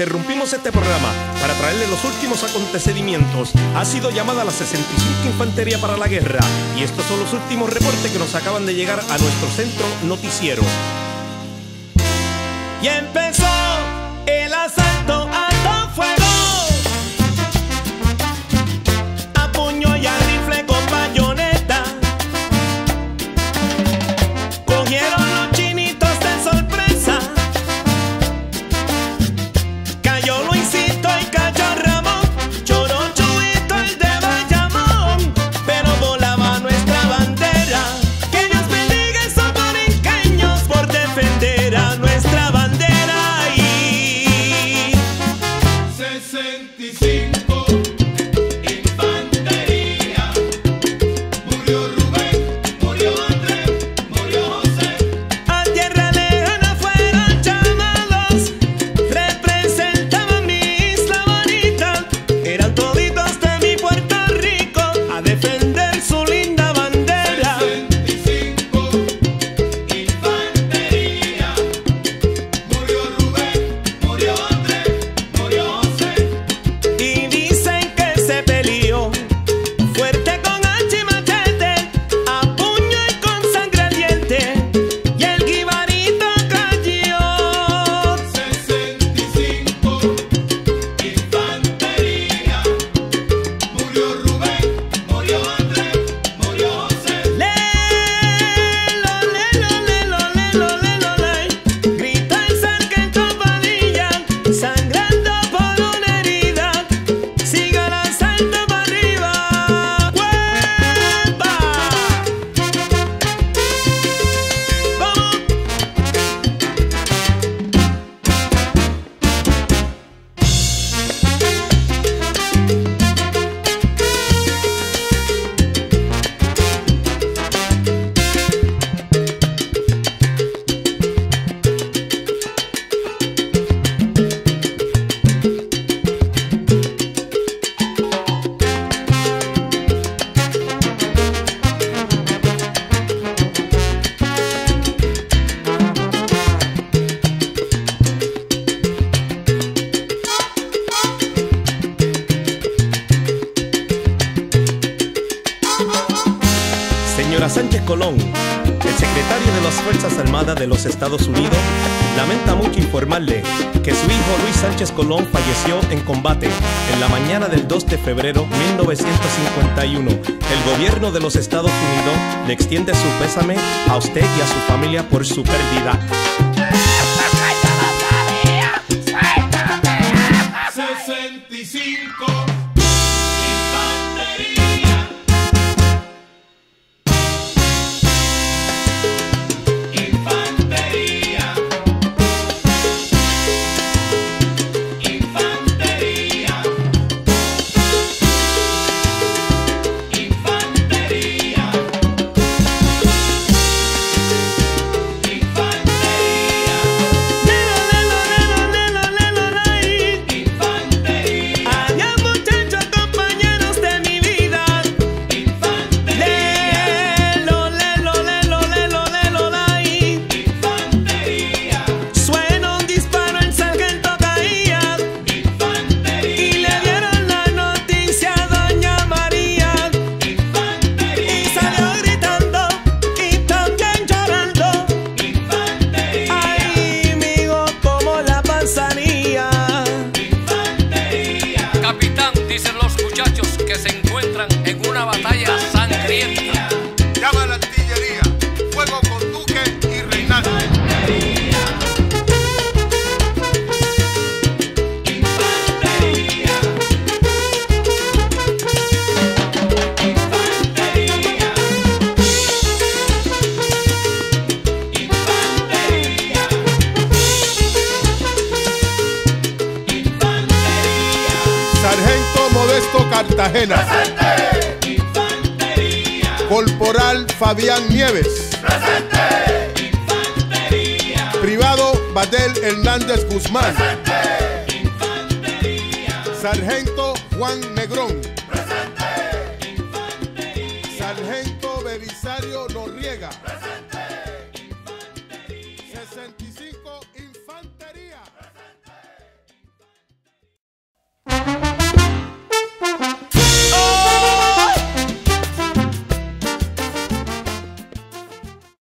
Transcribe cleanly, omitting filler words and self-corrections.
Interrumpimos este programa para traerle los últimos acontecimientos. Ha sido llamada la 65 Infantería para la guerra y estos son los últimos reportes que nos acaban de llegar a nuestro centro noticiero. Y empezó el asalto a todo fuego. Sánchez Colón, el secretario de las Fuerzas Armadas de los Estados Unidos, lamenta mucho informarle que su hijo Luis Sánchez Colón falleció en combate en la mañana del 2 de febrero de 1951. El gobierno de los Estados Unidos le extiende su pésame a usted y a su familia por su pérdida. Infantería. Corporal Fabián Nieves. Presente. Infantería. Privado Badel Hernández Guzmán. Presente. Infantería. Sargento Juan Negrón. Presente. Infantería. Sargento Belisario Noriega. Presente.